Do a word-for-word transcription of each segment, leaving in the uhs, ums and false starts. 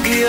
لك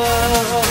Oh,